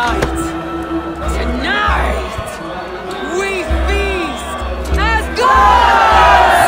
Tonight, we feast as gods!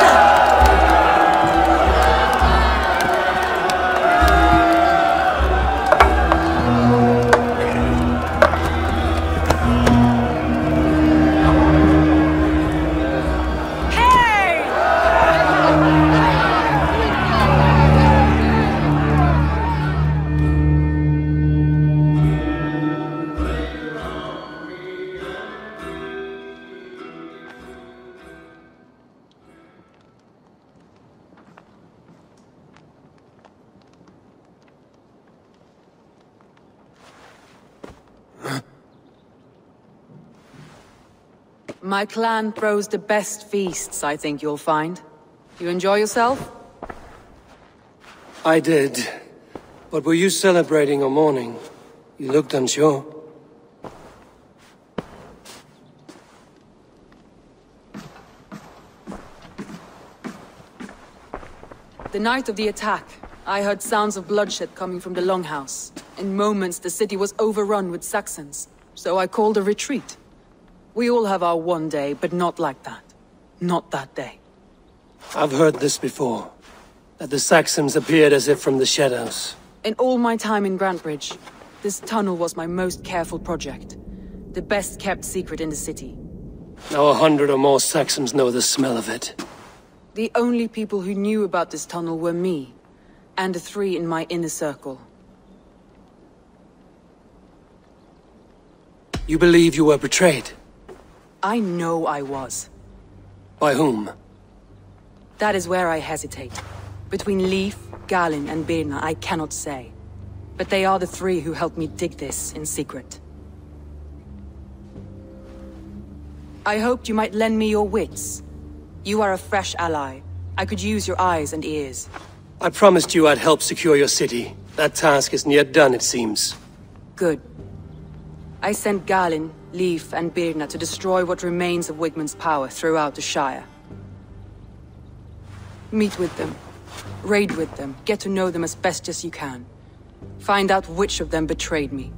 My clan throws the best feasts, I think you'll find. You enjoy yourself? I did. But were you celebrating or mourning? You looked unsure. The night of the attack, I heard sounds of bloodshed coming from the Longhouse. In moments, the city was overrun with Saxons, so I called a retreat. We all have our one day, but not like that. Not that day. I've heard this before. That the Saxons appeared as if from the shadows. In all my time in Grantbridge, this tunnel was my most careful project. The best kept secret in the city. Now 100 or more Saxons know the smell of it. The only people who knew about this tunnel were me, and the 3 in my inner circle. You believe you were betrayed? I know I was. By whom? That is where I hesitate. Between Leif, Galen, and Birna, I cannot say. But they are the 3 who helped me dig this in secret. I hoped you might lend me your wits. You are a fresh ally. I could use your eyes and ears. I promised you I'd help secure your city. That task isn't yet done, it seems. Good. I sent Galen, Leif and Birna to destroy what remains of Wigman's power throughout the Shire. Meet with them. Raid with them. Get to know them as best as you can. Find out which of them betrayed me.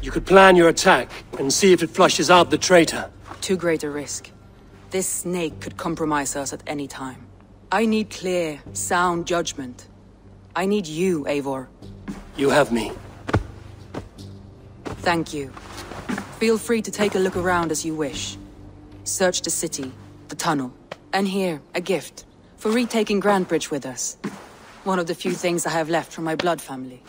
You could plan your attack and see if it flushes out the traitor. Too great a risk. This snake could compromise us at any time. I need clear, sound judgment. I need you, Eivor. You have me. Thank you. Feel free to take a look around as you wish. Search the city, the tunnel, and here, a gift, for retaking Grantbridge with us. One of the few things I have left from my blood family.